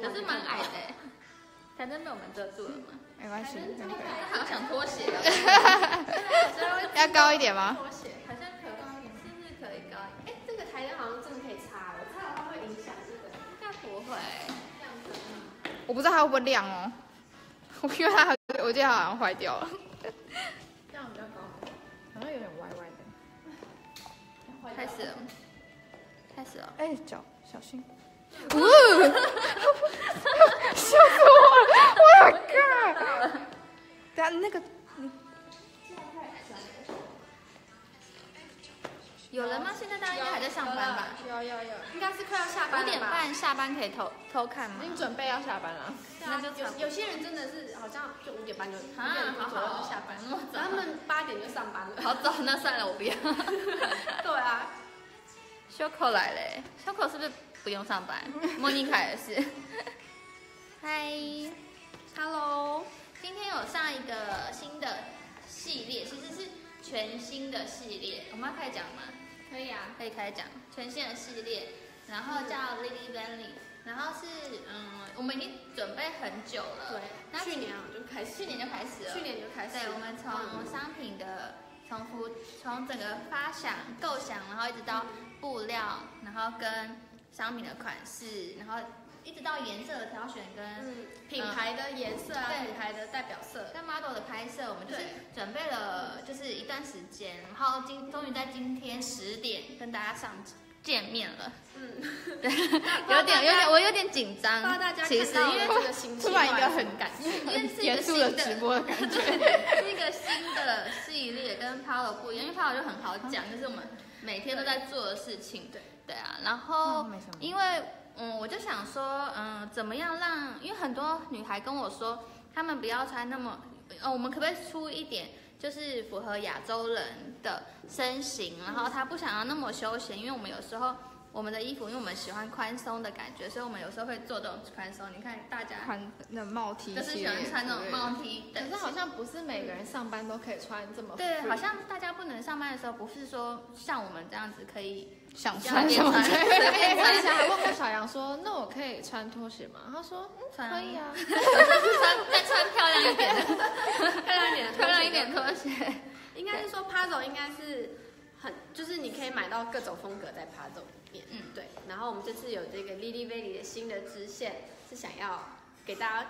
可是蛮矮的，反正被我们遮住了嘛。没关系，好想脱鞋。要高一点吗？拖鞋好像可以高一点，是不是可以高一点？哎，这个台灯好像真的可以插，我插的话会影响这个。应该不会。我不知道它会不会亮哦，因为它我觉得它好像坏掉了。这样比较高，好像有点歪歪的。开始了，开始了。哎，脚小心。 呜！笑死我了！我的个！等下那个，有人吗？现在大家应该还在上班吧？有，应该是快要下班了。5点半下班可以偷看吗？已经准备要下班了。那就有些人真的是好像就5点半就好就下班了，他们8点就上班了。好早，那算了，我不要。对啊，修口来嘞，修口是不是？ 不用上班，莫妮卡也是。嗨，Hello， 今天有上一个新的系列，其实是全新的系列。我们要开讲吗？可以啊，可以开讲。全新的系列，然后叫 Lily Valley， 然后是我们已经准备很久了。对，那去年就开始了。对，我们从商品的。 从整个发想、构想，然后一直到布料，然后跟商品的款式，然后一直到颜色的挑选跟品牌的颜色啊，品牌的代表色，跟 model 的拍摄，我们就是准备了就是一段时间，然后终于在今天10点跟大家见面了。嗯，对，我有点紧张，不知道大家看到因为这个新突然一个很感，严肃的直播的感觉，是一个新的系列，跟 Pazzo 不一样，因为 Pazzo 就很好讲，就是我们每天都在做的事情，对啊，然后因为我就想说怎么样让，因为很多女孩跟我说，她们不要穿那么，我们可不可以出一点？ 就是符合亚洲人的身形，然后他不想要那么休闲，因为我们有时候我们的衣服，因为我们喜欢宽松的感觉，所以我们有时候会做这种宽松。你看大家穿那帽 T， 就是喜欢穿那种帽 T， 可是好像不是每个人上班都可以穿这么。对，好像大家不能上班的时候，不是说像我们这样子可以想穿什么穿。我问过小杨说，那我可以穿拖鞋吗？他说可以啊，再穿漂亮一点的，漂亮一点拖鞋。应该是说 Pazzo 应该是。 很就是你可以买到各种风格在 Pazzo 里面，对。然后我们这次有这个 Lily Valley 的新的支线，是想要给大家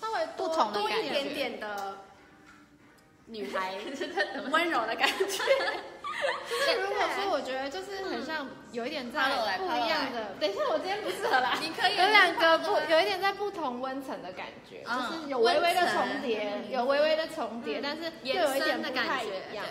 稍微多一点点的女孩温柔的感觉。如果说我觉得就是很像有一点在不一样的，等一下我今天不适合啦，你可以有有一点在不同温层的感觉，就是有微微的重叠，但是又有一点不太一样。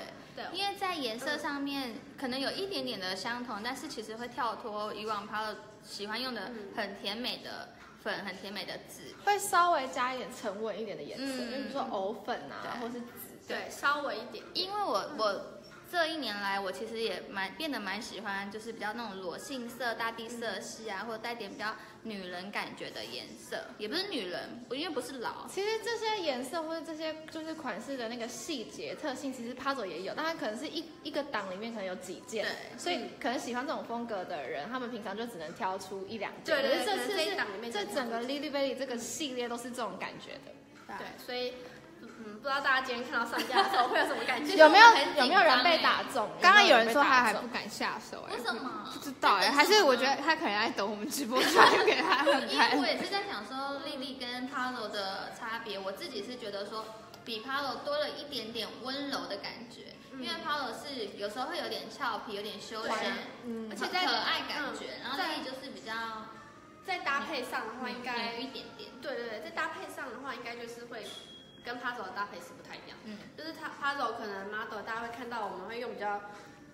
因为在颜色上面可能有一点点的相同，但是其实会跳脱以往Pazzo喜欢用的很甜美的粉、很甜美的紫，会稍微加一点沉稳一点的颜色，比如说藕粉啊，或是紫，对，稍微一点。因为我这一年来，我其实也变得蛮喜欢，就是比较那种裸性色、大地色系啊，或者带点比较女人感觉的颜色，也不是女人，因为不是老。其实这些颜色或者这些就是款式的那个细节特性，其实Pazzo也有，但它可能是一个档里面可能有几件，所以可能喜欢这种风格的人，他们平常就只能挑出1、2件。对，可是这次这整个 Lily Valley 这个系列都是这种感觉的。对，所以。 不知道大家今天看到上架的时候会有什么感觉？有没有人被打中？刚刚有人说他还不敢下手，哎，为什么？不知道哎，还是我觉得他可能在等我们直播出来给他们看。因为我也是在想说，莉莉跟 Pazzo 的差别，我自己是觉得说比 Pazzo 多了一点点温柔的感觉，因为 Pazzo 是有时候会有点俏皮，有点休闲，而且在可爱感觉，然后莉莉就是比较。 再搭配上的话，应该有一点点。对，再搭配上的话，应该就是会跟 Pazzo 的搭配是不太一样。就是他 Pazzo 可能 model 大家会看到，我们会用比较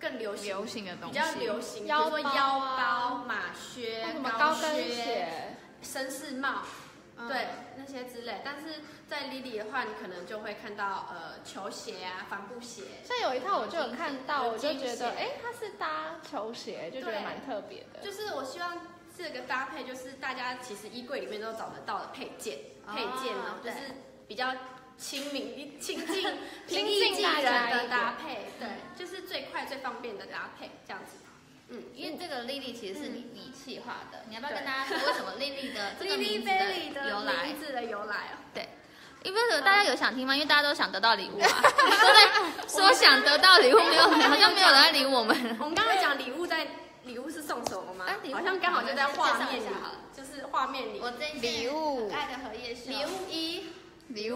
更流行的东西，比较流行，比如说腰包、马靴、高跟鞋、绅士帽，对那些之类。但是在 Lily 的话，你可能就会看到球鞋啊、帆布鞋。像有一套我就有看到，我就觉得哎，它是搭球鞋，就觉得蛮特别的。就是我希望。 这个搭配就是大家其实衣柜里面都找得到的配件呢，就是比较亲近大家的搭配，对，就是最快最方便的搭配这样子。嗯，因为这个 Lily 其实是你企划的，你要不要跟大家说为什么 Lily 的这个名字的由来？名字的由来啊？对，因为大家有想听吗？因为大家都想得到礼物啊，对，说想得到礼物，没有，好像没有人来理我们。我们刚刚讲礼物在。 礼物是送什么吗？好像刚好就在画面里，就是画面里。我这一礼物，爱的荷叶秀。礼物一，礼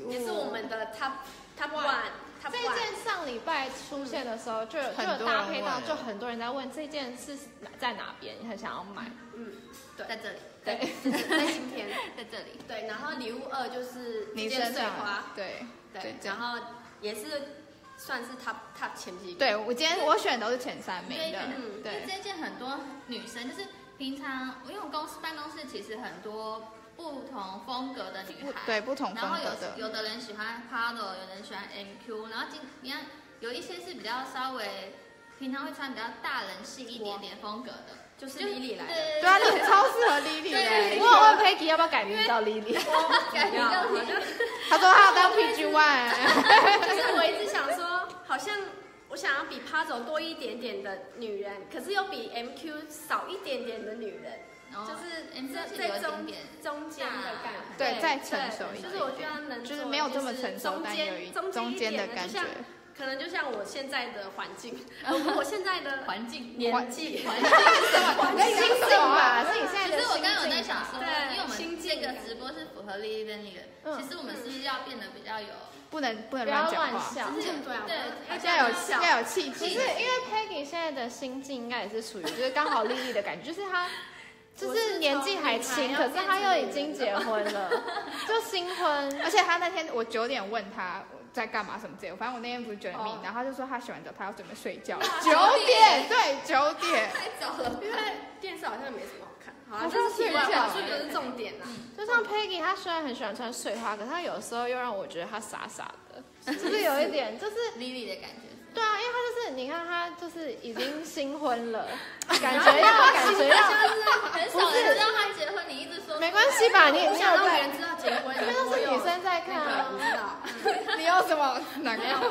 物也是我们的 top one。这件上礼拜出现的时候，就有搭配到，就很多人在问这件是在哪边，很想要买。嗯，对，在这里。对，在今天，在这里。对，然后礼物二就是一件碎花。对对，然后也是。 算是 top 前几名。对我今天我选的都是前3名的。嗯，对。这件很多女生就是平常，因为我公司办公室其实很多不同风格的女孩。对，不同风格的。然后有的人喜欢 Pazzo， 有人喜欢 MQ， 然后你看有一些是比较稍微平常会穿比较大人系一点点风格的，就是 Lily 来的。对啊，你超适合 Lily 的。我有问 Peggy 要不要改名叫 Lily， 改名叫 Lily， 她说她要当 PGY。就是我一直想说。 好像我想要比 Pazzo 多一点点的女人，可是又比 MQ 少一点点的女人，就是在中间的感觉，对，再成熟一点，就是我觉得能就是没有这么成熟，但有一中间的感觉，可能就像我现在的环境，我现在的环境年纪，环境什么？心境吧，是你现在的心境。其实我刚刚有在想说，因为我们这个直播是符合 Lily Valley 的，其实我们是不是要变得比较有？ 不能乱讲话，就是对，要有气质。不是因为 Peggy 现在的心境应该也是属于就是刚好丽丽的感觉，就是她就是年纪还轻，可是她又已经结婚了，就新婚。而且她那天我9点问她在干嘛什么之类，反正我那天不是9点命，然后她就说她洗完澡，她要准备睡觉。9点，对，9点。太早了，因为电视好像没什么。 好像睡觉，这就是重点啦。就像 Peggy， 她虽然很喜欢穿碎花，可她有时候又让我觉得她傻傻的，就是有一点就是 Lily 的感觉。对啊，因为她就是你看她就是已经新婚了，感觉要很少人知道她结婚，你一直说没关系吧？你想让别人知道结婚，因为都是女生在看啊。你有什么哪个？就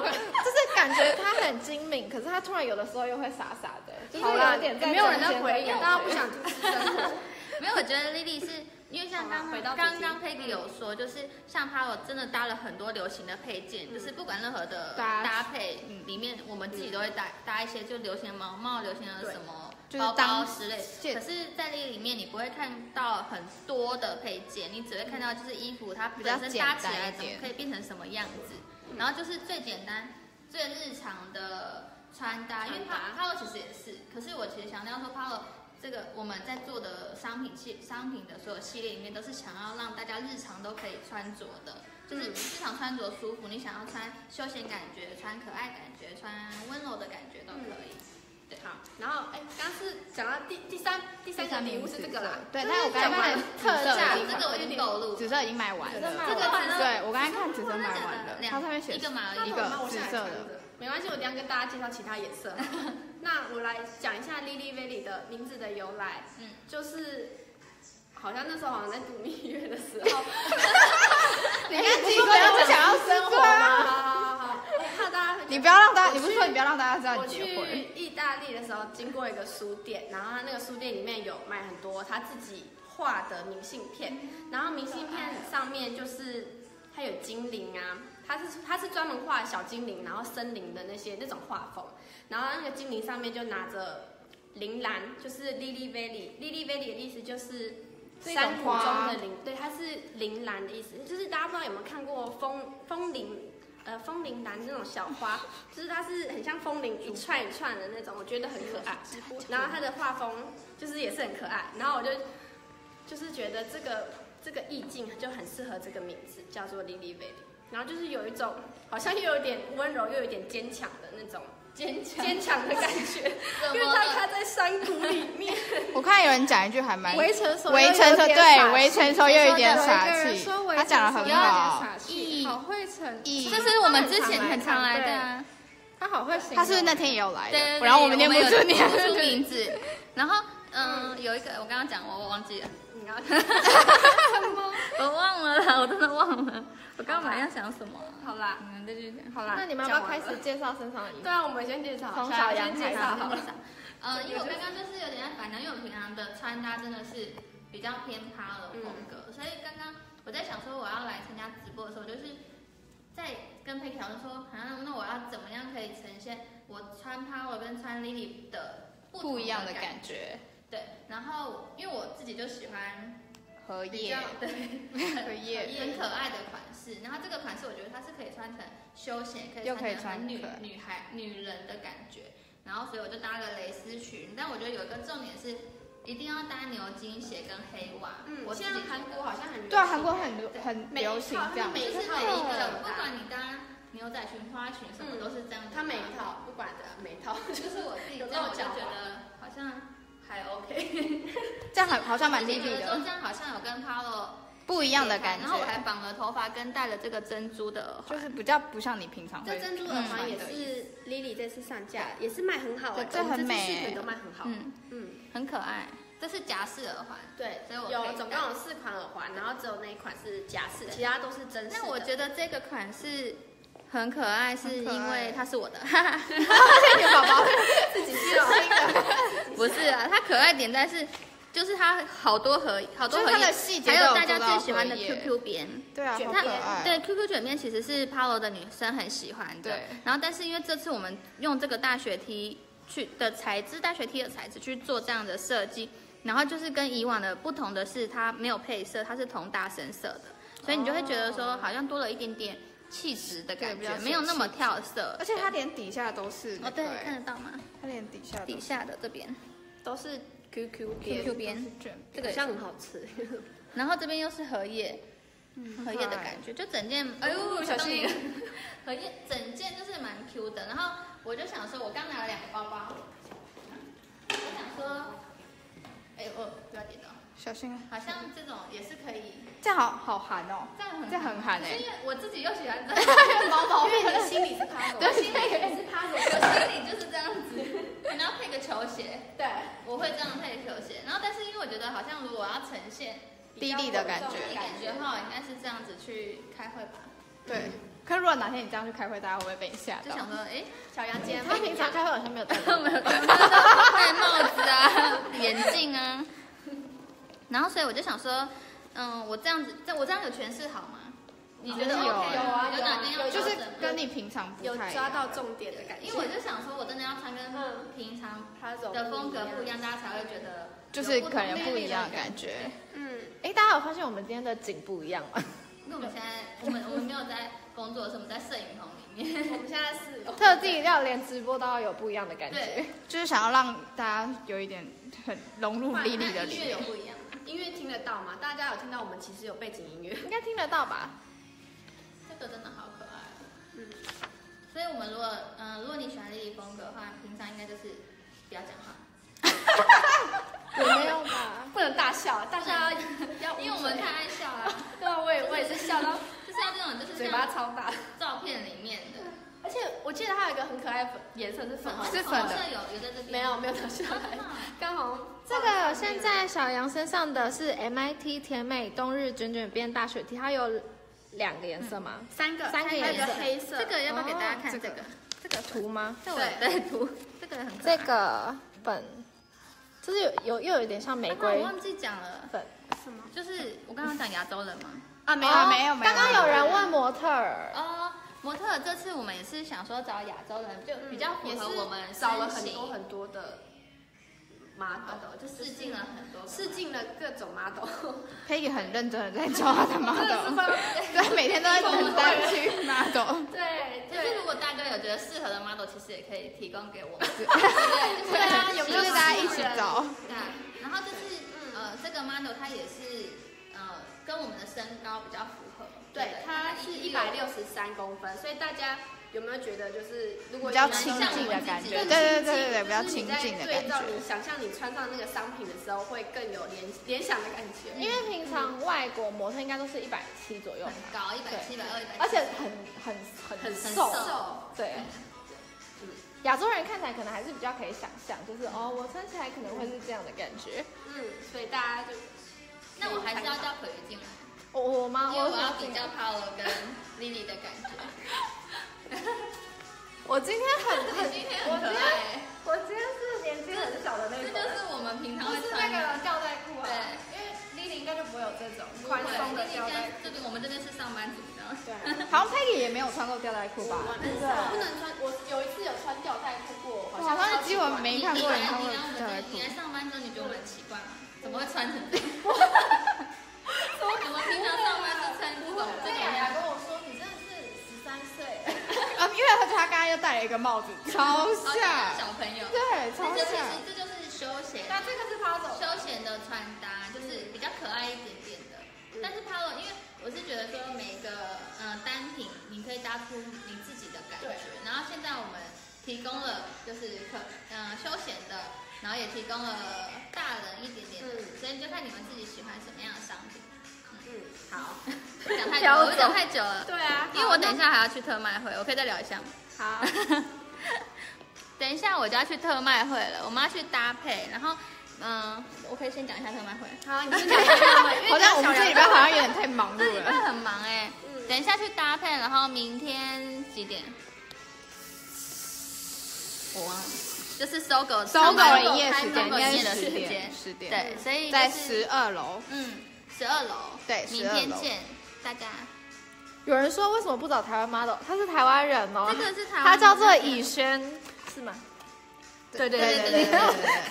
是感觉她很精明，可是她突然有的时候又会傻傻的，就是有点没有人在回应，大家不想听真的。 没有，我觉得 Lily 是因为像刚刚 Peggy 有说，就是像她有真的搭了很多流行的配件，就是不管任何的搭配里面，我们自己都会搭一些就流行的毛毛、流行的什么包包之类。可是，在 Lily 里面，你不会看到很多的配件，你只会看到就是衣服它本身搭起来怎么可以变成什么样子，然后就是最简单、最日常的穿搭。因为 Pazzo 其实也是，可是我其实强调说 Pazzo。 这个我们在做的商品的所有系列里面，都是想要让大家日常都可以穿着的，就是日常穿着舒服，你想要穿休闲感觉、穿可爱感觉、穿温柔的感觉都可以。对，好。然后，哎，刚是讲到第三个礼物是这个啦，对，但我刚才看特价，这个我已经购入，紫色已经卖完了，这个对我刚才看紫色卖完了，它上面写一个紫色的。 没关系，我等下跟大家介绍其他颜色。那我来讲一下 Lily Valley 的名字的由来，就是好像那时候好像在度蜜月的时候，你看自己说我想要生活吗？好，我怕大家，你不要让大家，你不是说你不要让大家知道你结婚？我去意大利的时候经过一个书店，然后他那个书店里面有卖很多他自己画的明信片，然后明信片上面就是它有精灵啊。 他是专门画小精灵，然后森林的那种画风，然后那个精灵上面就拿着铃兰，就是 Lily Valley，Lily Valley 的意思就是山谷中的铃，对，它是铃兰的意思，就是大家不知道有没有看过风铃兰那种小花，就是它是很像风铃一串一串的那种，我觉得很可爱，然后它的画风就是也是很可爱，然后我就是觉得这个意境就很适合这个名字，叫做 Lily Valley。 然后就是有一种好像又有点温柔又有点坚强的那种坚强的感觉，因为他在山谷里面。我看有人讲一句还蛮微成熟，对，微成熟又有点傻气，他讲的很好，好会成，这是我们之前很常来的啊。他好会形容，他是那天也有来的，然后我们念不出名字，然后有一个我刚刚讲我忘记了。 我忘了啦，我真的忘了。我刚刚要想什么？好啦，你们再去讲。好啦，那你们要不要开始介绍身上的衣服？对啊，我们先介绍，从小杨介绍好了。因为我刚刚就是有点反常，因为我们平常的穿搭真的是比较偏趴的风格，所以刚刚我在想说我要来参加直播的时候，就是在跟Peggy讨论说，啊，那我要怎么样可以呈现我穿趴我跟穿 Lily 的不一样的感觉？对，然后因为我自己就喜欢荷叶，对，很可爱的款式。然后这个款式我觉得它是可以穿成休闲，可以穿成女人的感觉。 然后，所以我就搭了蕾丝裙，但我觉得有一个重点是，一定要搭牛津鞋跟黑袜。嗯，我现在韩国好像很流行，对，韩国很流行这样，就是每一个，不管你搭牛仔裙、花裙什么都是这样。它每一套，不管的每一套，就是我自己，但我就觉得好像还 OK， 这样好像蛮立体的。这样好像有跟 Polo 不一样的感觉。然后我还绑了头发，跟戴了这个珍珠的耳环，就是比较不像你平常。这珍珠耳环也是 Lily 这次上架，也是卖很好，这很美，这次都卖很好，很可爱。这是夹式耳环，对，有总共有4款耳环，然后只有那一款是夹式，其他都是真式。那我觉得这个款式很可爱，是因为它是我的，女宝宝自己是新的，不是啊，它可爱点，但是。 就是它好多盒，它的细节，还有大家最喜欢的 QQ 边，对啊，好可爱。对 QQ 卷边其实是 Polo 的女生很喜欢的，然后但是因为这次我们用这个大学 T 的材质去做这样的设计，然后就是跟以往的不同的是它没有配色，它是同大深色的，所以你就会觉得说好像多了一点点。 气质的感觉，没有那么跳色，而且它连底下都是哦，对，看得到吗？它连底下的这边都是 QQ 边，这个好像很好吃。然后这边又是荷叶，荷叶的感觉，就整件哎呦小心，荷叶整件就是蛮 Q 的。然后我就想说，我刚拿了2个包包，我想说，哎呦不要跌倒。 小心！好像这种也是可以，这样好寒哦，这样很寒哎。因为我自己又喜欢这样，毛毛因为心里是趴着，对，心里也是趴着，我心里就是这样子，然后配个球鞋，对，我会这样配球鞋。然后，但是因为我觉得好像如果我要呈现Lily的感觉，的话，应该是这样子去开会吧？对。可如果哪天你这样去开会，大家会不会被你吓到？就想说，哎，小杨姐，她平常开会好像没有戴帽子啊，眼镜啊。 然后，所以我就想说，我这样有诠释好吗？你觉得 OK？ 有哪天要调整？就是跟你平常不太有抓到重点的感觉。因为我就想说，我真的要穿跟平常的风格不一样，大家才会觉得就是可能不一样的感觉。嗯，哎，大家有发现我们今天的景不一样吗？因为我们现在我们没有在工作，是我们在摄影棚里面。我们现在是特地要连直播都要有不一样的感觉，就是想要让大家有一点很融入Lily的里面。 音乐听得到吗？大家有听到我们其实有背景音乐，应该听得到吧？这个真的好可爱，嗯。所以我们如果，如果你喜欢Lily风格的话，平常应该就是不要讲话。有没有吧？不能大笑，大笑要，因为我们太爱笑了。对啊，我也是笑到，就是要这种，就是嘴巴超大，照片里面的。而且我记得它有一个很可爱的颜色是粉红色，是粉的，有在这边，没有掉下来，刚好。 这个现在小杨身上的是 MIT 甜美冬日卷卷边大雪 T， 它有2个颜色吗？3个颜色，还有黑色。这个要不要给大家看？这个图吗？对，图。这个很。这个粉，就是又有点像玫瑰。我忘记讲了。粉什么？就是我刚刚讲亚洲人吗？啊，没有。刚刚有人问模特儿。哦，模特儿这次我们也是想说找亚洲人，就比较符合我们，找了很多的。 model 就试镜了很多，试镜了各种 model。Peggy 很认真的在教他的 model， 对，每天都在很担心 model。对，就是如果大哥有觉得适合的 model， 其实也可以提供给我们。对啊，有没有大家一起找？对，然后就是这个 model 它也是跟我们的身高比较符合，对，它是163公分，所以大家。 有没有觉得就是如果比较亲近的感觉？对，比较亲近的感觉。你想象你穿上那个商品的时候，会更有联想的感觉。因为平常外国模特应该都是170左右，很高，170、120，而且很瘦，对。亚洲人看起来可能还是比较可以想象，就是哦，我穿起来可能会是这样的感觉。嗯，所以大家就，那我还是要叫可瑜进来。我吗？我要比较 Polo 跟 Lily 的感觉。 我今天很可爱，我今天是年纪边很小的那种。这就是我们平常会穿的吊带裤啊。对，因为 Lily 应该就不会有这种宽松的吊带裤。我们这边是上班族的。对。好像 Peggy 也没有穿过吊带裤吧？我不能穿，我有一次有穿吊带裤过，好像是基本没看过人穿吊带裤。你来上班之后，你觉得蛮奇怪吗？怎么会穿成这样？我们平常上班都穿这种。对呀，跟我说你真的是13岁。 因为他刚刚又戴了一个帽子，超像小朋友。对，超像。这就是休闲。那这个是 Pazzo 休闲的穿搭，就是比较可爱一点点的。但是 Pazzo 因为我是觉得说每个单品你可以搭出你自己的感觉。然后现在我们提供了就是休闲的，然后也提供了大人一点点的，所以就看你们自己喜欢什么样的商品。 好，我讲太久了。对啊，因为我等一下还要去特卖会，我可以再聊一下吗？好，等一下我就要去特卖会了，我们要去搭配。然后，我可以先讲一下特卖会。好，你先讲特卖会。好像我们这礼拜好像有点太忙碌了。这礼拜很忙哎。等一下去搭配，然后明天几点？我忘了，就是搜狗营业时间，10点。对，所以在12楼。嗯。 12楼，对，明天见，大家。有人说为什么不找台湾 model？ 他是台湾人哦，这个是台湾，他叫做以轩，是吗？对，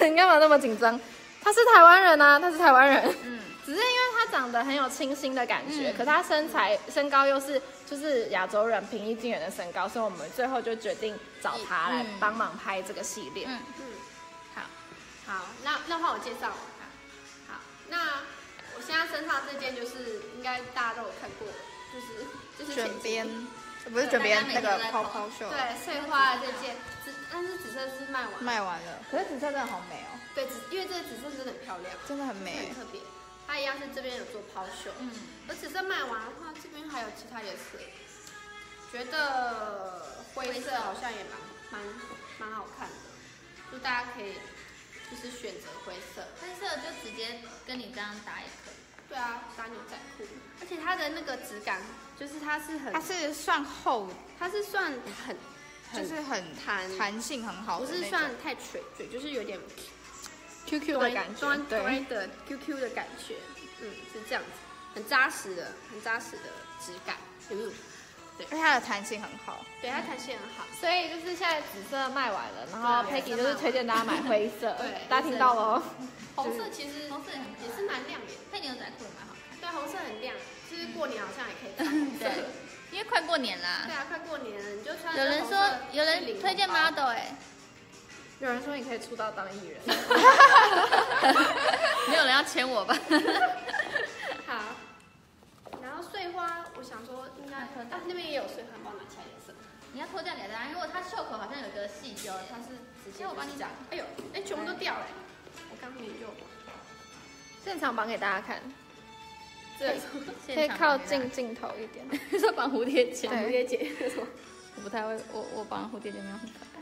你干嘛那么紧张？他是台湾人啊，他是台湾人。嗯，只是因为他长得很有清新的感觉，可是他身高又是就是亚洲人平易近人的身高，所以我们最后就决定找他来帮忙拍这个系列。好，那换我介绍，那。 我现在身上这件就是应该大家都有看过，就是卷边，不是卷边那个泡泡袖，对，碎花的这件，但是紫色是卖完了，可是紫色真的好美哦。对，因为这个紫色真的很漂亮，真的很美，很特别。它一样是这边有做泡袖，而紫色卖完的话，这边还有其他颜色，觉得灰色好像也蛮好看的，就大家可以。 就是选择灰色，灰色就直接跟你这样搭也可以。对啊，搭牛仔裤，而且它的那个质感，就是它是算很弹性很好的，不是算太垂坠，就是有点 QQ 的感觉，端的 QQ 的感觉，是这样子，很扎实的质感，有没有？ 而且它的弹性很好，对，它弹性很好，所以就是现在紫色卖完了，然后 Peggy 就是推荐大家买灰色，对，大家听到了。红色其实红色也是蛮亮眼，配牛仔裤也蛮好看。对，红色很亮，就是过年好像也可以穿红色，因为快过年啦。对啊，快过年了，你就穿。有人推荐 model 哎，有人说你可以出道当艺人，没有人要签我吧？好。 碎花，我想说应该，但那边也有碎花，帮我拿起来颜色。你要脱掉给大家，因为它袖口好像有个细揪，它是直接我帮你讲。哎呦，哎，全部都掉了，我刚没用。现场绑给大家看，对，可以靠近镜头一点。是绑蝴蝶结，蝴蝶结，我不太会，我绑蝴蝶结没有很可爱。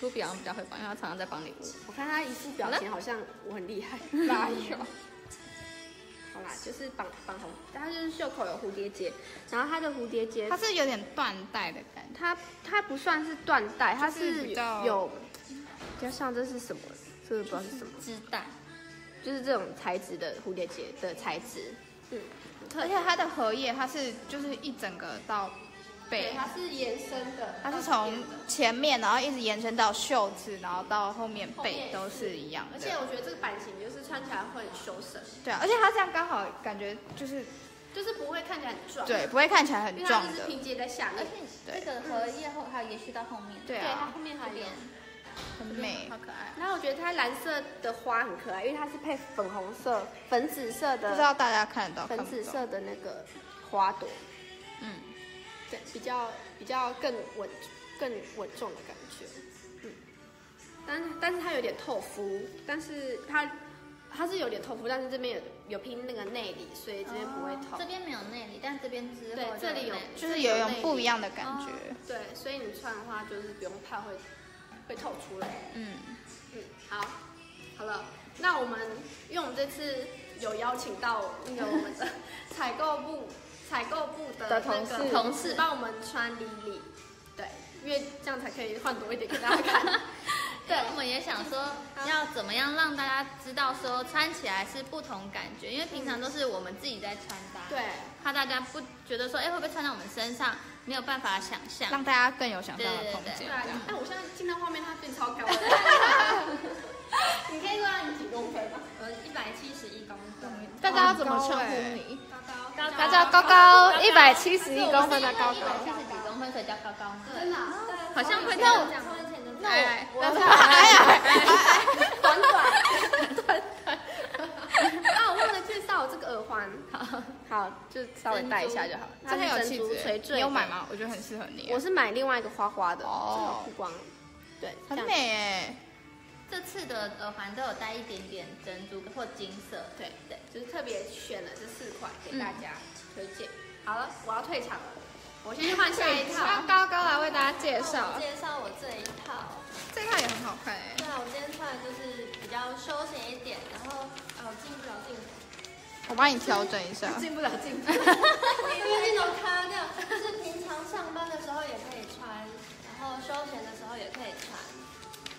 不比昂比较会绑，因为他常常在绑礼物。我看他一副表情好像我很厉害，哪有？ 好啦，就是绑红，它就是袖口有蝴蝶结，然后它的蝴蝶结它是有点缎带的感觉，它不算是缎带，它是比较像这是什么？这个不知道是什么织带，就是这种材质的蝴蝶结的材质，而且它的荷叶它是就是一整个到背，它是延伸的，它是从前面然后一直延伸到袖子，然后到后面背都是一样的，而且我觉得这个版型就是。 穿起来会很修身，对啊，而且它这样刚好感觉就是不会看起来很壮，对，不会看起来很壮的，就是拼接在下面，而且这个荷叶后还有延续到后面，对，它后面还有，很美，好可爱。然后我觉得它蓝色的花很可爱，因为它是配粉红色、粉紫色的，不知道大家看得到粉紫色的那个花朵，对，比较更稳重的感觉，但是它有点透肤，但是它是有点透肤，但是这边有拼那个内里，所以这边不会透。这边没有内里，但这边之后对这里有，就是有一种不一样的感觉。对，所以你穿的话就是不用怕会透出来。好了，那我们因为我们这次有邀请到那个我们的采购部的同事帮我们穿Lily，对，因为这样才可以换多一点给大家看。对，我们也想说要怎么样让大家知道说穿起来是不同感觉，因为平常都是我们自己在穿搭，对，怕大家不觉得说，哎，会不会穿到我们身上，没有办法想象，让大家更有想象的空间。哎，我现在进到画面，它变超高了。你可以说你几公分吗？171公分。大家要怎么称呼你？高高，大家高高171公分的高高，170几公分所以叫高高。真的，好像会那我。 那我短短，啊，我忘了介绍这个耳环，好，就稍微戴一下就好。它很有气质，你有买吗？我觉得很适合你。我是买另外一个花花的，哦，曝光，对，很美哎。这次的耳环都有带一点点珍珠或金色，对对，就是特别选了这4款给大家推荐。好了，我要退场了。 我先去换下一套，让高高来为大家介绍。介绍我这一套，这套也很好看哎。对啊，我今天穿的就是比较休闲一点，然后我进不了镜头，我帮你调整一下。进不了镜头，因为镜头卡掉。就是平常上班的时候也可以穿，然后休闲的时候也可以穿。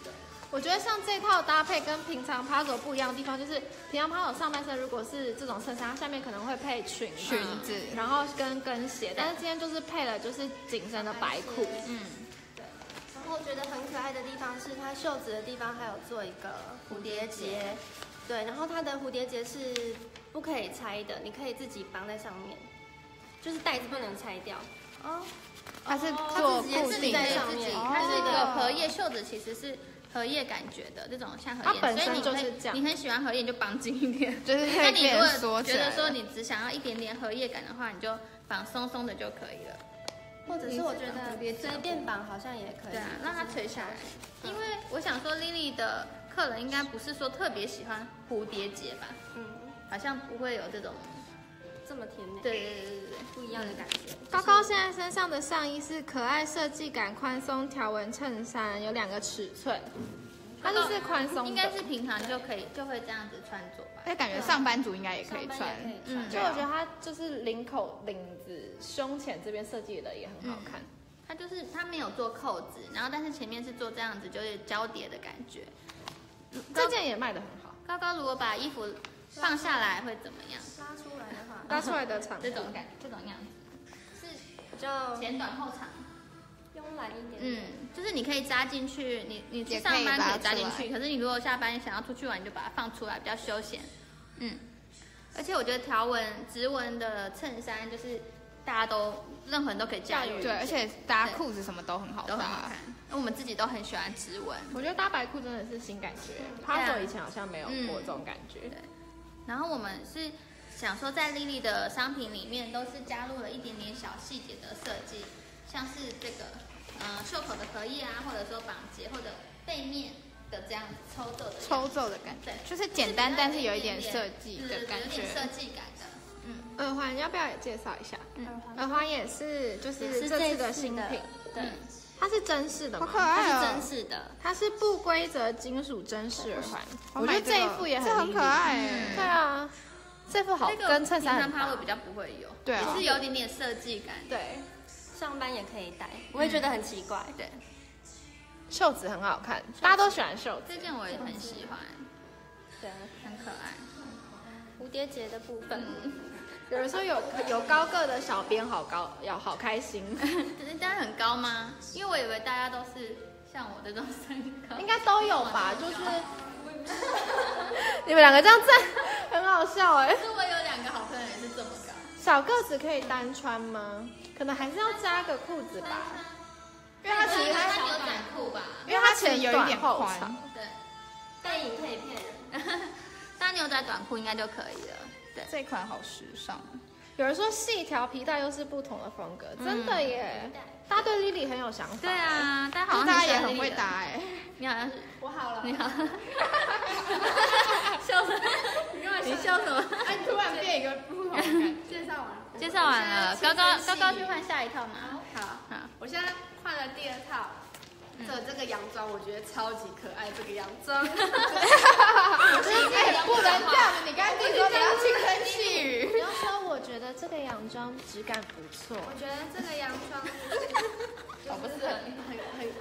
对，我觉得像这套搭配跟平常 Pazzo 不一样的地方，就是平常 Pazzo 上半身如果是这种衬衫，下面可能会配裙子，然后跟鞋，但是今天就是配了就是紧身的白裤，嗯，对。然后我觉得很可爱的地方是它袖子的地方还有做一个蝴蝶结，对，然后它的蝴蝶结是不可以拆的，你可以自己绑在上面，就是带子不能拆掉。哦，它是做固定在上面，它是一个荷叶袖子，其实是。 荷叶感觉的这种像荷叶，所以你很喜欢荷叶，你就绑紧一点。就是那你如果觉得说你只想要一点点荷叶感的话，你就绑松松的就可以了。或者是我觉得随便绑好像也可以，对啊，让它垂下来。因为我想说 ，Lily 的客人应该不是说特别喜欢蝴蝶结吧？嗯，好像不会有这种这么甜美。对对对对对，不一样的感觉。高高现在身上的上衣是可爱设计感宽松条纹衬衫，有2个尺寸。 它就是宽松，应该是平常就会这样子穿着吧。哎，感觉上班族应该也可以穿。嗯，就我觉得它就是领口、领子、胸前这边设计的也很好看。它就是它没有做扣子，然后但是前面是做这样子，就是交叠的感觉。这件也卖得很好。高高如果把衣服放下来会怎么样？拉出来的话，拉出来的长，这种感，这种样子是比较前短后长。 慵懒一点，嗯，就是你可以扎进去，你去上班可以扎进去，可是你如果下班想要出去玩，你就把它放出来，比较休闲，嗯。而且我觉得条纹、直纹的衬衫，就是大家都任何人都可以驾驭，对，而且搭裤子什么都很好搭，都很好看。那我们自己都很喜欢直纹，我觉得搭白裤真的是新感觉，Pazzo以前好像没有过这种感觉。对。然后我们是想说，在 Lily 的商品里面都是加入了一点点小细节的设计。 像是这个，袖口的荷叶啊，或者说绑结，或者背面的这样子抽皱的感觉，就是简单，但是有一点设计的感觉，有点设计感的。嗯，耳环要不要也介绍一下？嗯，耳环也是，就是这次的新品，对，它是真饰的，好可爱哦，它是真饰的，它是不规则金属真饰耳环，我觉得这一副也很可爱，对啊，这副好跟衬衫搭，我比较不会有，对，也是有点点设计感，对。 上班也可以戴，我也觉得很奇怪。对，袖子很好看，大家都喜欢袖子。这件我也很喜欢，对，很可爱。蝴蝶结的部分，有人说有高个的小编好高，要好开心。大家很高吗？因为我以为大家都是像我这种身高，应该都有吧？就是你们两个这样子很好笑哎。可是我有2个好朋友也是这么高。小个子可以单穿吗？ 可能还是要扎个裤子吧，因为它其实它小短裤吧，因为它前有一点宽，对，背影可以骗人，但牛仔短裤应该就可以了。对，这款好时尚。有人说细条皮带又是不同的风格，真的耶！大家对 Lily 很有想法。对啊，大家好像也很会搭哎。你好像是我好了，你好，笑什么？你笑什么？哎，突然变一个不同感。介绍完。 介绍完了，高高去换下一套嘛。好，好，我现在换了第2套的这个洋装，我觉得超级可爱。这个洋装，不能这样，你刚才自己说你要轻声细语。你要说我觉得这个洋装质感不错。我觉得这个洋装就是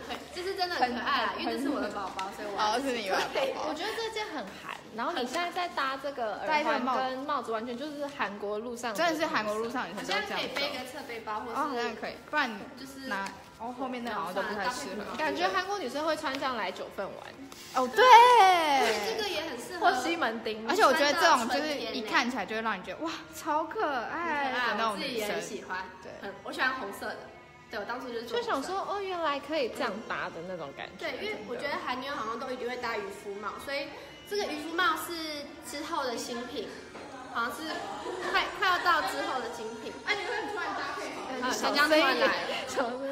很，就是真的很可爱啦，因为这是我的宝宝，所以我是你的宝宝。我觉得这件很韩，然后你现在再搭这个耳环跟帽子，完全就是韩国路上，真的是韩国路上你才这样。现在可以背一个侧背包，或者好像可以，不然就是拿。 哦，后面那好像都不太适合。感觉韩国女生会穿这样来九份玩。哦，对，这个也很适合。或西门町。而且我觉得这种就是一看起来就会让你觉得哇，超可爱的那种女生。我自己也很喜欢。对，我喜欢红色的。对，我当初就想说，哦，原来可以这样搭的那种感觉。对，因为我觉得韩妞好像都一定会搭渔夫帽，所以这个渔夫帽是之后的新品，好像是快要到之后的精品。哎，你会突然搭配好？小江突然来了。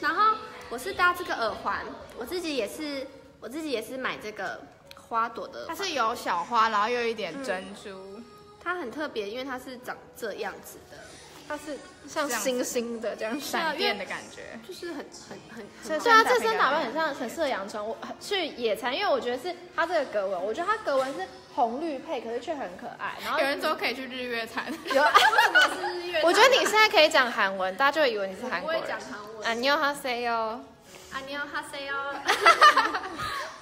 然后我是搭这个耳环，我自己也是买这个花朵的，它是有小花，然后又有一点珍珠，它很特别，因为它是长这样子的，它是像星星的这样闪电的感觉，就是很。对啊，这身打扮很像很适合洋装。我去野餐，因为我觉得是它这个格纹，我觉得它格纹是红绿配，可是却很可爱。然后有人说可以去日月潭，有啊，我觉得你现在可以讲韩文，大家就会以为你是韩国人。 안녕하세요. 안녕하세요.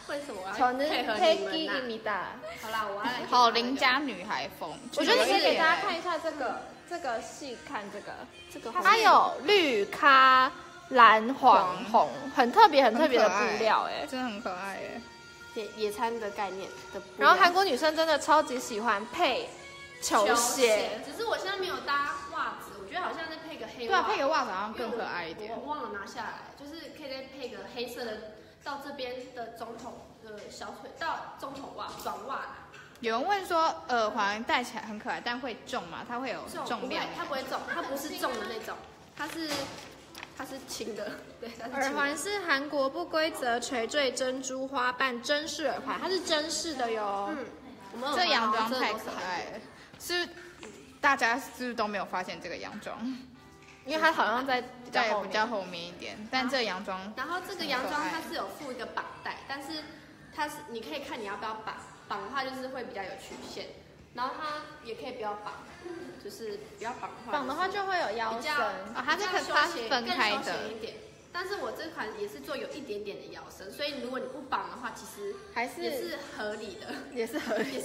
为什么我要配合你们呢？好啦，我要来。好邻家女孩风，我觉得你可以给大家看一下这个，这个细看这个，它有绿咖、蓝、黄、红，很特别很特别的布料，哎，真的很可爱，哎，野餐的概念的。然后韩国女生真的超级喜欢配球鞋，只是我现在没有搭袜子，我觉得好像是。 对啊，配个袜子好像更可爱一点。我忘了拿下来，就是可以再配个黑色的，到这边的中筒的小腿到中筒袜短袜。有人问说耳环戴起来很可爱，但会重吗？它会有重量？它不会重，它不是重的那种，它是轻的。对，耳环是韩国不规则垂坠珍珠花瓣针饰耳环，它是针饰的哟。嗯，我们这洋装太可爱了，是大家是不是都没有发现这个洋装？ 因为它好像比较后面一点，但这洋装，然后这个洋装它是有附一个绑带，但是它是你可以看你要不要绑的话就是会比较有曲线，然后它也可以不要绑，就是不要绑的话，绑的话就会有腰身，哦，它这个它是分开的，但是我这款也是做有一点点的腰身，所以如果你不绑的话，其实还是也是合理的，也是合理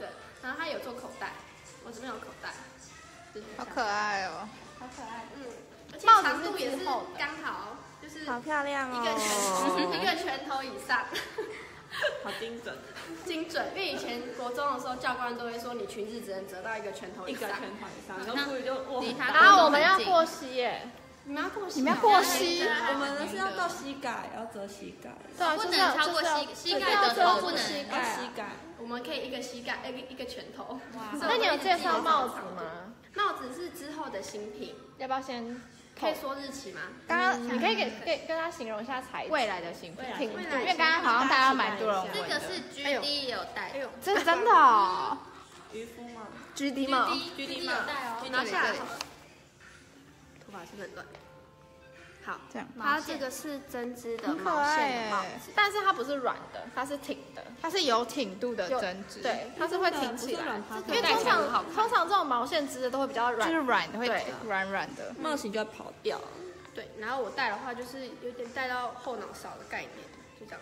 的，然后它有做口袋，我这边有口袋，好可爱哦。 好可爱，嗯，而且长度也是刚好，就是好漂亮哦，一个拳头以上，好精准，精准。因为以前国中的时候，教官都会说你裙子只能折到一个拳头以上，然后所以就然后我们要过膝耶，你们要过膝，我们是要到膝盖，要折膝盖，对，不能超过膝盖的头，不能膝盖，我们可以一个膝盖，一个拳头。那你有介绍帽子吗？ 帽子是之后的新品，要不要先可以说日期吗？刚刚你可以给跟他形容一下材质，未来的新品，因为刚刚好像大家买多了。这个是 GD 有带，这是真的哦。渔夫帽 ，GD 帽 ，GD 帽有带哦。拿下来，头发是很乱。好，这样。它这个是针织的毛线帽子，但是它不是软的，它是挺的，它是有挺度的针织，对，它是会挺起来。因为通常这种毛线织的都会比较软，就是软的会软的，帽型就要跑掉。对，然后我戴的话就是有点戴到后脑勺的概念，就这样。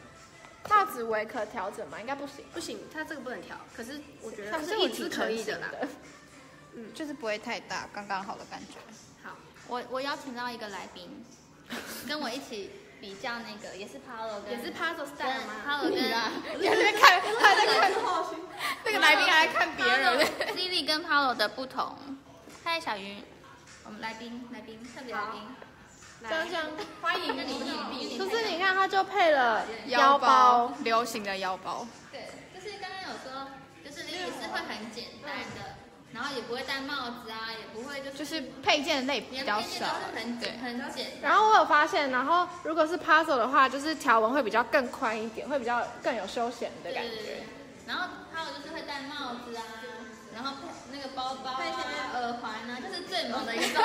帽子围可调整吗？应该不行，不行，它这个不能调。可是我觉得它是一直可以的啦，嗯，就是不会太大，刚刚好的感觉。好，我邀请到一个来宾。 跟我一起比较那个，也是 Pazzo 跟也是 Pazzo style 吗 ？Pazzo 跟你还在看，他在看那个来宾还在看别人。Lily 跟 Pazzo 的不同。嗨，小云，我们来宾特别来宾，香香欢迎你。就是你看，他就配了腰包，流行的腰包。对，就是刚刚有说，就是 Lily 是会很简单的。 然后也不会戴帽子啊，也不会就是配件类比较少，很简。然后我有发现，然后如果是 Pazzo 的话，就是条纹会比较更宽一点，会比较更有休闲的感觉。然后还有就是会戴帽子啊，然后那个包包啊、耳环啊，就是最萌的一种。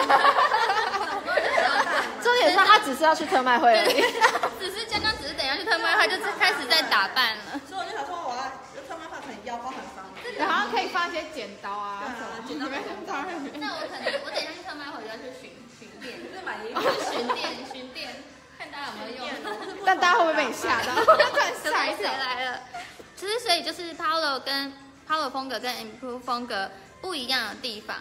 重点是他只是要去特卖会而已，只是等一下去特卖会，就是开始在打扮了。所以我就想说，我要特卖会可能腰包很方便。然后可以放一些剪刀啊，剪刀。那我可能我等一下去特卖会就要去巡店，就是买衣服巡店，看大家有没有用。但大家会不会被你吓到？突然谁来了？其实所以就是 Polo 跟 Polo 风格跟 Improve 风格不一样的地方。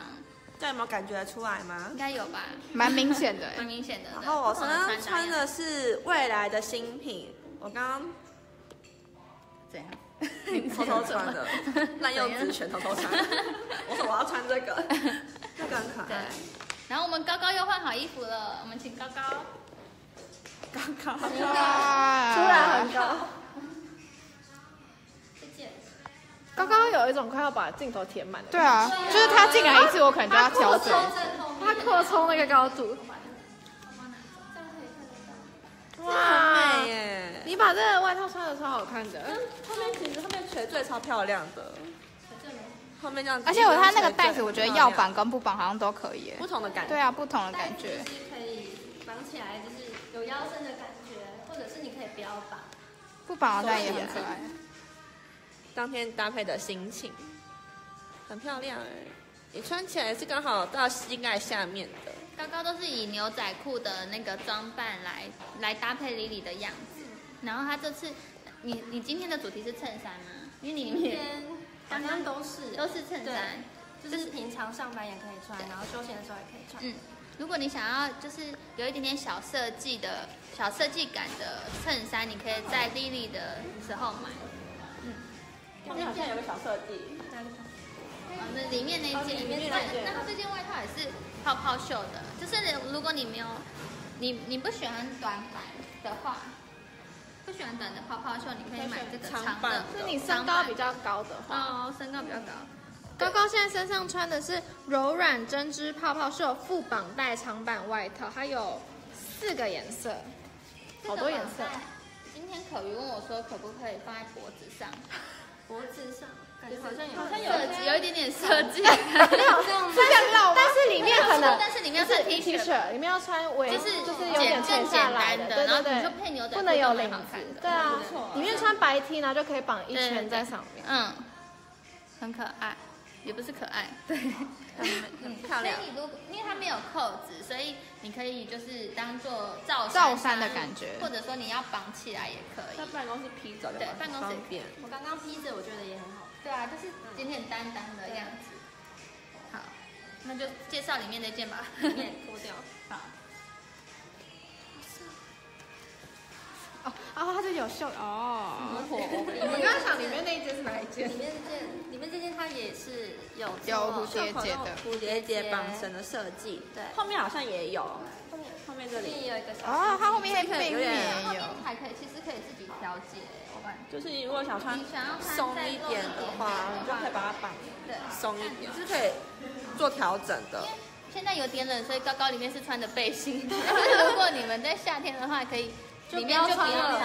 这有没有感觉出来吗？应该有吧，蛮明显的，蛮明显的。然后我刚刚穿的是未来的新品，我刚刚怎样？偷偷穿的，滥用职权偷偷穿。我说我要穿这个，这个很可爱。然后我们高高又换好衣服了，我们请高高，突然很高。再见。 刚刚有一种快要把镜头填满了，对啊，就是他进来一次，我可能就要调整，他扩充那个高度。哇，耶！你把这个外套穿的超好看的，后面裙子后面垂坠超漂亮的，后面这样。而且我他那个带子，我觉得要绑跟不绑好像都可以，不同的感觉。对啊，不同的感觉。是可以绑起来，就是有腰身的感觉，或者是你可以不要绑，不绑好像也很可爱。 当天搭配的心情很漂亮哎、欸，你穿起来是刚好到膝盖下面的。高高都是以牛仔裤的那个装扮来搭配 Lily 的样子。然后她这次，你今天的主题是衬衫吗？因为你明天刚刚都是衬衫，就是平常上班也可以穿，然后休闲的时候也可以穿。嗯，如果你想要就是有一点点小设计感的衬衫，你可以在 Lily 的时候买。 后面好像有个小设计，那里面那件，那它这件外套也是泡泡袖的，就是如果你没有，你不喜欢短版的话，不喜欢短的泡泡袖，你可以买这个长的。就你身高比较高的话，哦，身高比较高。高高现在身上穿的是柔软针织泡泡袖副绑带长版外套，它有4个颜色，好多颜色。今天可瑜问我说，可不可以放在脖子上？ 脖子上感觉好像有一点点设计，没有这样，但是里面可能，但是里面是 T 恤，里面要穿围，就是有点更简单的，然后你就配牛仔裤，不能有领子，对啊，里面穿白 T 然后就可以绑一圈在上面，嗯，很可爱，也不是可爱，对，很漂亮。所以你如果因为它没有扣子，所以你可以就是当做罩衫的感觉，或者说你要绑起来也可以。在办公室披着，对，办公室披。我刚刚披着，我觉得也很好。对啊，就是简简单单的样子。好，那就介绍里面那件吧，里面脱掉。好。哦，啊，它这有袖哦。我刚刚想里面那一件是哪一件？里面这件它也是有蝴蝶结绑绳的设计，对，后面好像也有，后面这里有一个小哦，它后面可以有点，后面还可以，其实可以自己调节，就是你如果想穿松一点的话，你就可以把它绑松一点，是可以做调整的。 现在有点冷，所以高高里面是穿的背心。如果你们在夏天的话，可以里面就不用穿，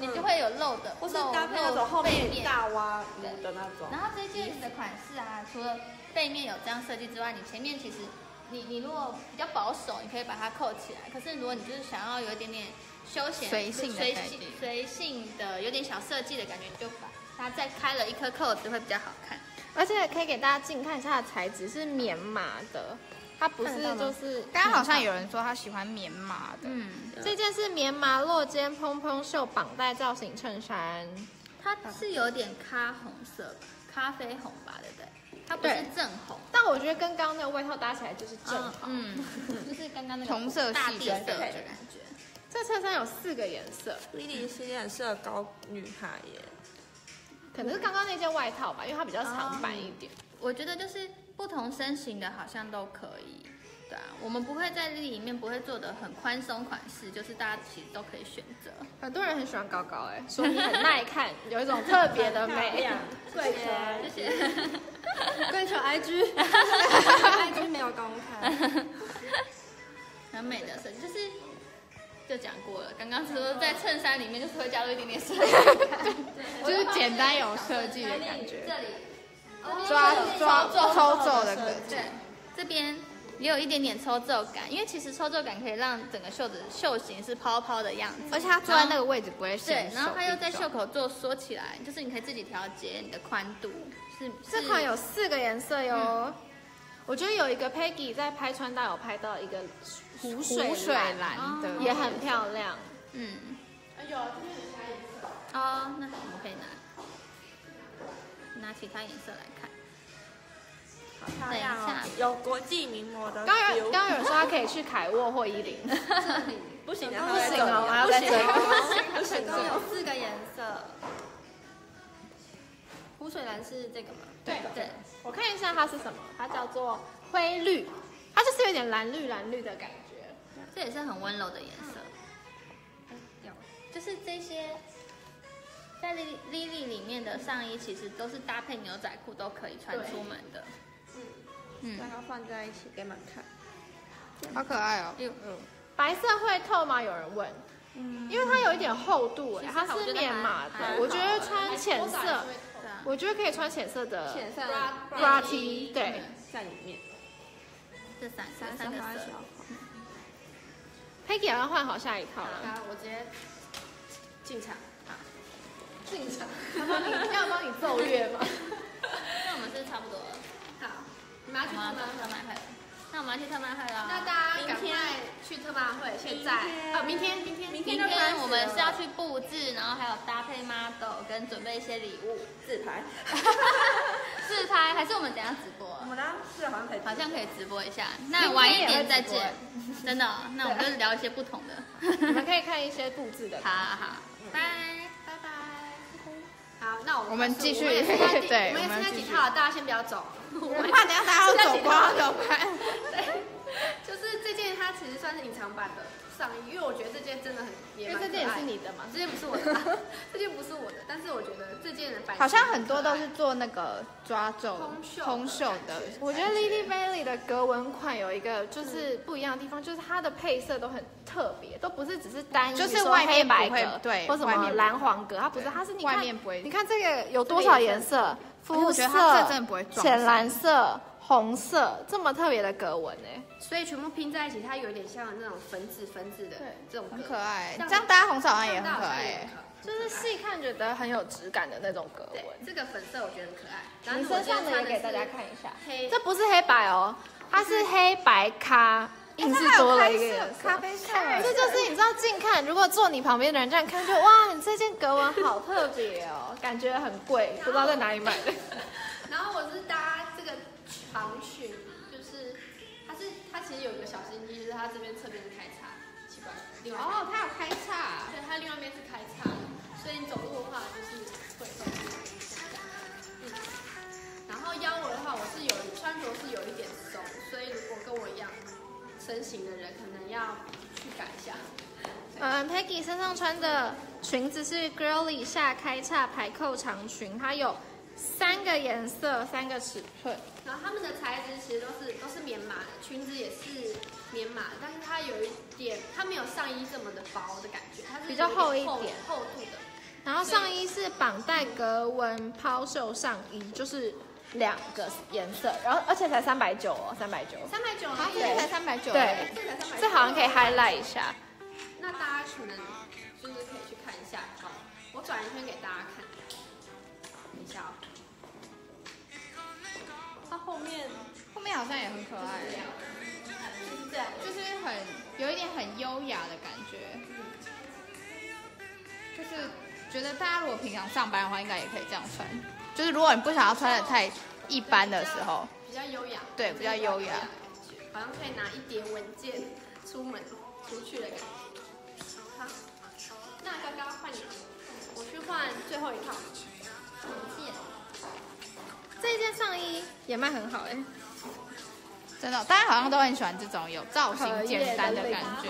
你就会有露的，或是搭配那种后面大挖的那种。然后这件的款式啊，除了背面有这样设计之外，你前面其实你如果比较保守，你可以把它扣起来。可是如果你就是想要有一点点休闲、随性的、有点小设计的感觉，你就把它再开了一颗扣子会比较好看。而且可以给大家近看一下它的材质是棉麻的。 它不是就是，刚刚好像有人说他喜欢棉麻的，嗯，这件是棉麻落肩蓬蓬袖绑带造型衬衫，它是有点咖红色吧，咖啡红吧，对不对？它不是正红，但我觉得跟刚刚那个外套搭起来就是正红，嗯，就是刚刚那个红色大地色的感觉。这衬衫有4个颜色 ，Lily 是很适合高女孩耶，可能是刚刚那件外套吧，因为它比较长版一点。我觉得就是。 不同身形的好像都可以，对啊，我们不会在里面不会做的很宽松款式，就是大家其实都可以选择。很多人很喜欢高高哎，说你很耐看，有一种特别的美。跪求，谢谢。跪求 IG，IG 没有公开。很美的设计，就是就讲过了，刚刚说在衬衫里面就是会加入一点点设计感，就是简单有设计的感觉。这里。 抽皱的感觉，这边也有一点点抽皱感，因为其实抽皱感可以让整个袖子袖型是泡泡的样子，而且它坐在那个位置不会显瘦。对，然后它又在袖口做缩起来，就是你可以自己调节你的宽度，这款有4个颜色哟。我觉得有一个 Peggy 在拍穿搭有拍到一个湖水蓝的，也很漂亮。嗯，有这边有其他颜色哦，那我们可以拿其他颜色来看。 等一下，有国际名模的。刚有人说他可以去凯沃或101，不行的，不行，刚有4个颜色。湖水蓝是这个吗？对，我看一下它是什么，它叫做灰绿，它就是有点蓝绿的感觉，这也是很温柔的颜色。就是这些。 在 Lily 里面的上衣其实都是搭配牛仔裤都可以穿出门的，嗯，然后放在一起给你们看，好可爱哦。白色会透吗？有人问，因为它有一点厚度，哎，它是棉麻的，我觉得穿浅色，我觉得可以穿浅色的 bra T， 对，在里面，这三个色 ，Peggy 要换好下一套了，我直接进场。 进场，要帮你奏乐吗？那我们是差不多了。好，你们要去特卖会了。那我们要去特卖会了。那大家赶快去特卖会，现在啊，明天我们是要去布置，然后还有搭配 model 跟准备一些礼物，自拍。自拍还是我们等下直播？我们等下好像可以直播一下。那晚一点再见，真的。那我们就聊一些不同的，你们可以看一些布置的。好，拜拜。 好，那我们继续，对，我们现在几套，大家先不要走，我怕等下大家要走光怎么办？对，就是这件它其实算是隐藏版的上衣，因为我觉得这件真的很，因为这件也是你的嘛，这件不是我的，这件不是我的，但是我觉得这件的版好像很多都是做那个抓皱、通袖的。我觉得 Lily Valley 的格纹款有一个就是不一样的地方，就是它的配色都很。 特别都不是只是单一，就是外面白格，对，或什么蓝黄格，它不是，它是你看，你看这个有多少颜色？肤色、浅蓝色、红色，这么特别的格纹哎，所以全部拼在一起，它有点像那种粉紫的这种，很可爱。这样搭红色好像也很可爱，就是细看觉得很有质感的那种格纹。这个粉色我觉得很可爱，你身上的也给大家看一下，这不是黑白哦，它是黑白咖。 硬是多了一个颜色，咖啡色，这就是你知道近看，如果坐你旁边的人这样看，就哇，你这件格纹好特别哦，感觉很贵，不知道在哪里买的。然后我是搭这个长裙，就是它其实有一个小心机，就是它这边侧边是开叉，奇怪，哦，它有开叉，对，它另外一边是开叉，所以你走路的话就是会。然后腰围的话，我是有穿着是有一点松，所以如果跟我一样。 身形的人可能要去改一下。Peggy 身上穿的裙子是 girly 下开叉排扣长裙，它有3个颜色，3个尺寸。然后它们的材质其实都是棉麻的，裙子也是棉麻，但是它有一点，它没有上衣这么的薄的感觉，它是比较厚一点，厚度的。然后上衣是绑带格纹抛袖上衣，就是。 2个颜色，然后而且才390哦，390，它这个才390，对，这好像可以 highlight 一下。那大家可能就是可以去看一下，好，我转一圈给大家看，等一下哦。它后面好像也很可爱，就是这样，就是很有一点很优雅的感觉，就是觉得大家如果平常上班的话，应该也可以这样穿。 就是如果你不想要穿的太一般的时候，比较优雅，对，比较优雅，好像可以拿一叠文件出门出去的感觉。好，那刚刚换你，我去换最后一套。这件上衣也卖很好哎，真的，大家好像都很喜欢这种有造型简单的感觉。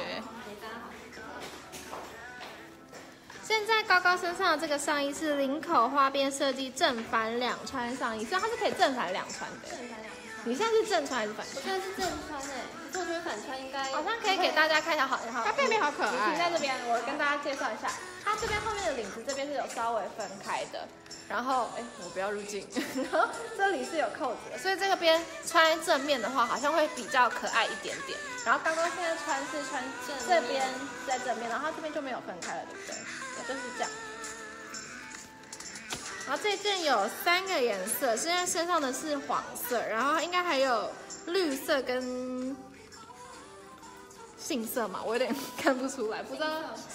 现在高高身上的这个上衣是领口花边设计正反两穿上衣，所以它是可以正反两穿的。正反两穿。你现在是正穿还是反穿？我现在是正穿哎，可是我觉得反穿应该好像可以给大家看一下，好，然后它背面好可爱。停在这边，我跟大家介绍一下，它这边后面的领子这边是有稍微分开的，然后哎，我不要入镜，然后这里是有扣子的，所以这个边穿正面的话好像会比较可爱一点点。然后刚刚现在穿是穿这边在正面，然后它这边就没有分开了，对不对？ 就是这样，然后这件有3个颜色，现在身上的是黄色，然后应该还有绿色跟杏色嘛，我有点看不出来，不知道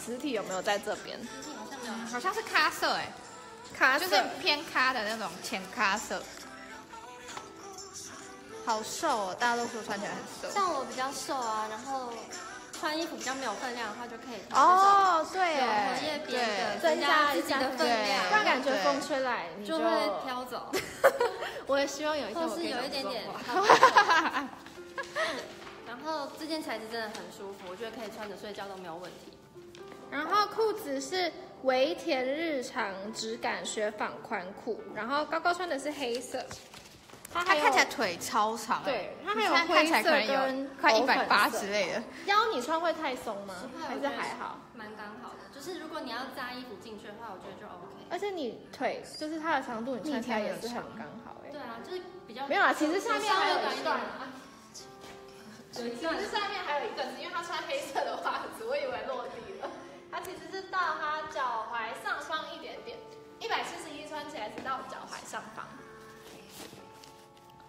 实体有没有在这边。实体好像没有，好像是咖色哎、欸，咖色就是偏咖的那种浅咖色。好瘦哦，大家都说穿起来很瘦。像我比较瘦啊，然后。 穿衣服比较没有分量的话，就可以哦，对，荷叶边的增加自己的分量，让感觉风吹来就会飘走。我也希望有一天我是有一点点。然后这件材质真的很舒服，我觉得可以穿着睡觉都没有问题。然后裤子是微甜日常质感雪纺宽裤，然后高高穿的是黑色。 它看起来腿超长，对，它还有灰色跟快180之类的。腰你穿会太松吗？还是还好？蛮刚好的，就是如果你要扎衣服进去的话，我觉得就 OK。而且你腿就是它的长度，你穿起来也是很刚好哎。对啊，就是比较没有啊，其实下面还有一段，其实下面还有一段，因为它穿黑色的袜子，我以为落地了，它其实是到它脚踝上方一点点，171穿起来是到脚踝上方。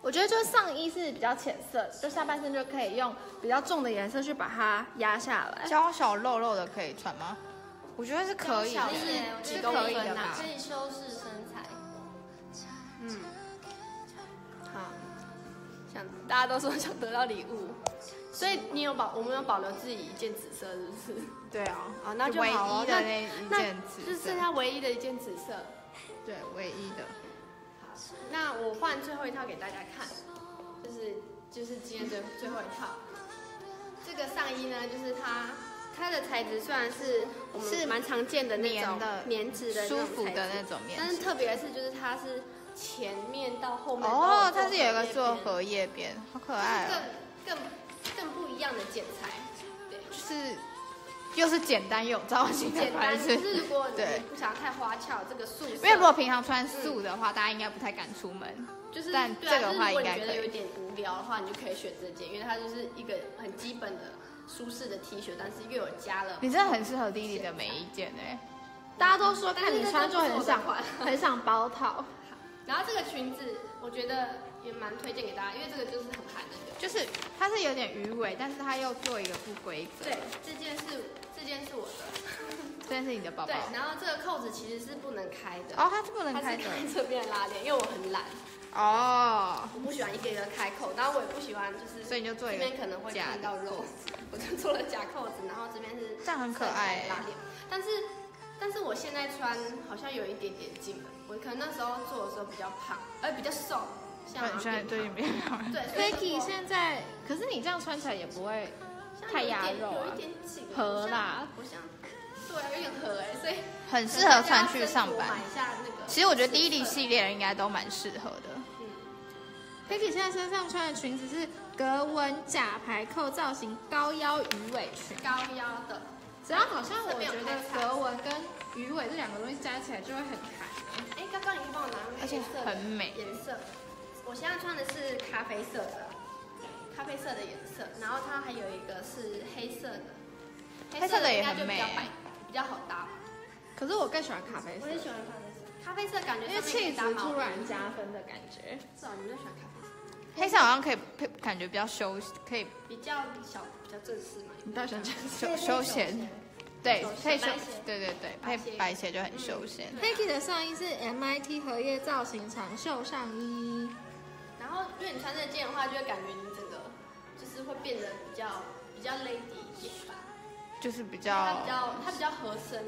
我觉得就是上衣是比较浅色，就下半身就可以用比较重的颜色去把它压下来。娇小肉肉的可以穿吗？我觉得是可以的，是可以的，可以修饰身材。嗯，好，想大家都说想得到礼物，所以你有我们有保留自己一件紫色，是不是？对啊，啊那就好哦，那就剩下唯一的一件紫色，对，唯一的。 那我换最后一套给大家看，就是今天最后一套。这个上衣呢，就是它的材质虽然是我们蛮常见的那种棉质的舒服的那种棉，但是特别是就是它是前面到后面哦，它是有一个做荷叶边，好可爱、哦。更不一样的剪裁，对，就是又是简单又有造型的款式。 对，不想要太花俏，这个素。因为如果平常穿素的话，大家应该不太敢出门。就是，但这个的话应该可以。如果你觉得有点无聊的话，你就可以选这件，因为它就是一个很基本的舒适的 T 恤，但是又有加了。你真的很适合Lily的每一件哎。大家都说看你穿就很想包套。然后这个裙子，我觉得也蛮推荐给大家，因为这个就是很韩的，就是它是有点鱼尾，但是它又做一个不规则。对，这件是我的。 这是你的包包。对，然后这个扣子其实是不能开的。哦，它是不能开的。它是开这边的拉链，因为我很懒。哦。我不喜欢一个一个开扣，然后我也不喜欢就是。所以你就做一个。这边可能会看到肉，我就做了假扣子，然后这边是。这样很可爱。拉链，但是我现在穿好像有一点点紧了，我可能那时候做的时候比较胖，比较瘦。像你现在对面。对 ，Peggy 现在，可是你这样穿起来也不会太压肉啊。有一点紧。合啦。我想。 对，有点合哎，所以很适合穿去上班。其实我觉得Lily系列应该都蛮适合的。嗯 ，Peggy 现在身上穿的裙子是格纹假排扣造型高腰鱼尾裙，高腰的。只要好像我觉得格纹跟鱼尾这2个东西加起来就会很韩。哎，刚刚你帮我拿，而且很美颜色。我现在穿的是咖啡色的，咖啡色的颜色，然后它还有一个是黑色的，黑色的也很美。 比较好搭吧，可是我更喜欢咖啡色。我也喜欢咖啡色，咖啡色感觉因为气质突然加分的感觉。是啊，你就喜欢咖啡色。黑色好像可以配，感觉比较休，可以比较小，比较正式嘛。你比较喜欢休闲，对，配休，对对对，配白鞋就很休闲。Peggy 的上衣是 MIT 荷叶造型长袖上衣，然后因为你穿这件的话，就会感觉你整个就是会变得比较 lady 一点吧。 就是它比较合身，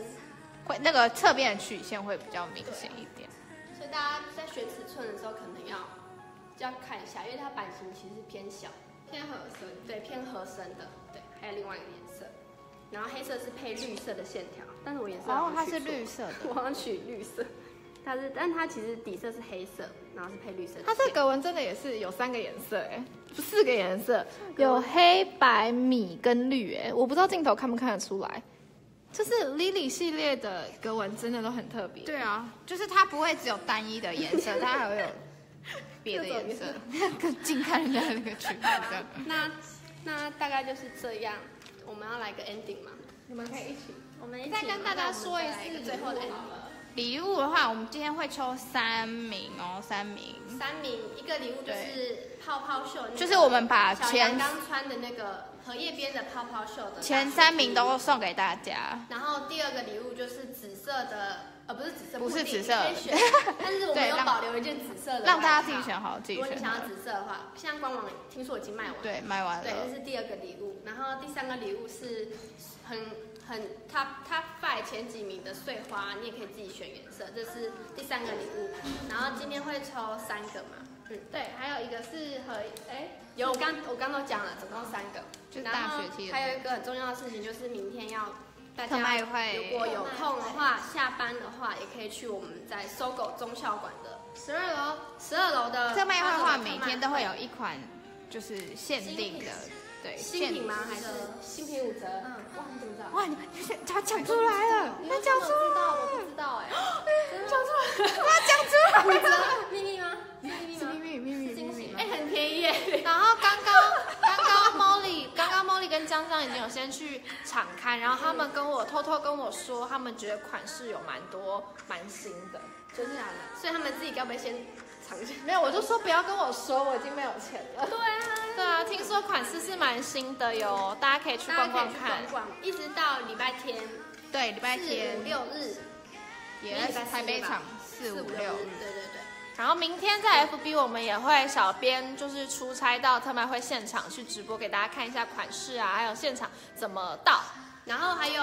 会那个侧边的曲线会比较明显一点，所以大家在选尺寸的时候可能要看一下，因为它版型其实偏小，偏合身，对，偏合身的，对，还有另外一个颜色，然后黑色是配绿色的线条，但是我颜色哦它是绿色的，我好像取绿色，但它其实底色是黑色，然后是配绿色，它这格纹真的也是有3个颜色哎。 4个颜色，有黑、白、米跟绿，哎，我不知道镜头看不看得出来。就是 Lily 系列的格纹真的都很特别。对啊，就是它不会只有单一的颜色，它还会有别的颜色。更近看人家那个裙子。那大概就是这样，我们要来个 ending 嘛？你们可以一起，我们再跟大家说一次最后的 ending。礼物的话，我们今天会抽3名哦，3名，一个礼物就是泡泡袖，那個、就是我们把前刚穿的那个荷叶边的泡泡袖的前3名都送给大家。然后第二个礼物就是紫色的，不是紫色，不是紫色，但是我们有保留一件紫色的让大家自己选好，自己选。如果你想要紫色的话，现在官网听说已经卖完了，对，卖完了。对，这是第二个礼物，然后第3个礼物是很 top 5 前几名的碎花，你也可以自己选颜色，这是第3个礼物。然后今天会抽3个嘛，嗯，对，还有一个是和有我刚都讲了，总共3个，就大学期。还有一个很重要的事情就是明天要大家如果有空的话，下班的话也可以去我们在SOGO中校馆的12楼，12楼的特卖会的话，每天都会有一款就是限定的。对，新品吗？还是新品5折？嗯，哇，你怎么知道？哇，他讲出来了，他讲出来了，我不知道哎，讲出来，他讲出来了，秘密吗？秘密，哎，很便宜耶。然后刚刚 Molly 跟江江已经有先去场看，然后他们偷偷跟我说，他们觉得款式有蛮新的，就是所以他们自己该不会先？没有，我就说不要跟我说，我已经没有钱了。对啊，对啊，听说款式是蛮新的哟，大家可以去逛逛看。一直到礼拜天，对，礼拜天4、5、6日，也在台北场4、5、6日，对对对。然后明天在 FB 我们也会小编就是出差到特卖会现场去直播，给大家看一下款式啊，还有现场怎么到，然后还有。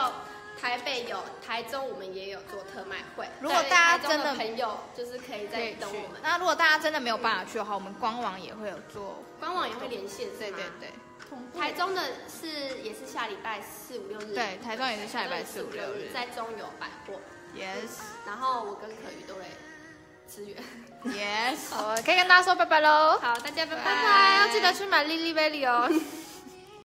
台北有，台中我们也有做特卖会。如果大家真的朋友，就是可以再等我们。那如果大家真的没有办法去的话，我们官网也会有做，官网也会连线。对对对。台中的是也是下礼拜4、5、6日。对，台中也是下礼拜4、5、6日，在中友百货。Yes。然后我跟可瑜都会支援。Yes。好，可以跟大家说拜拜喽。好，大家拜拜。拜拜，要记得去买Lily Valley哦。